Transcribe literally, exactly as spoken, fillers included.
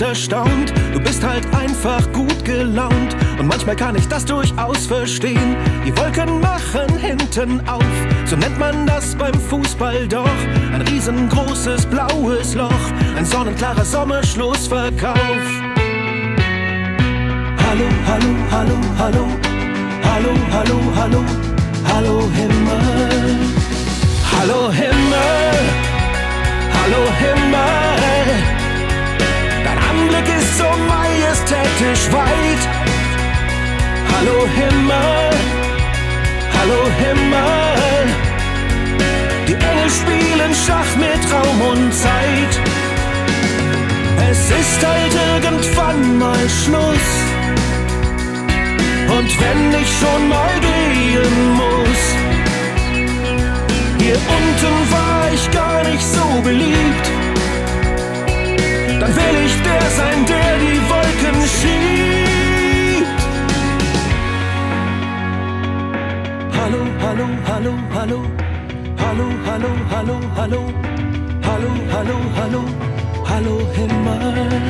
oft erstaunt, du bist halt einfach gut gelaunt. Und manchmal kann ich das durchaus verstehen. Die Wolken machen hinten auf, so nennt man das beim Fußball doch. Ein riesengroßes blaues Loch, ein sonnenklarer Sommerschlussverkauf. Hallo, hallo, hallo, hallo, hallo, hallo, hallo, hallo Himmel. Hallo Himmel, hallo Himmel. Dein Blick ist so majestätisch weit. Hallo Himmel, hallo Himmel. Die Engel spielen Schach mit Raum und Zeit. Es ist halt irgendwann mal Schluss. Und wenn ich schon mal gehen muss, hier unten war ich gar nicht so beliebt, dann will ich der sein, der die Wolken schiebt. Hallo, hallo, hallo, hallo, hallo, hallo, hallo, hallo, hallo, hallo, hallo, hallo Himmel.